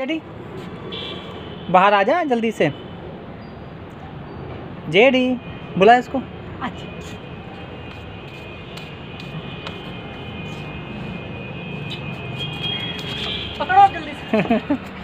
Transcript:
JD बाहर आ जा जल्दी से। जेडी बुला इसको। अच्छा पकड़ो जल्दी से।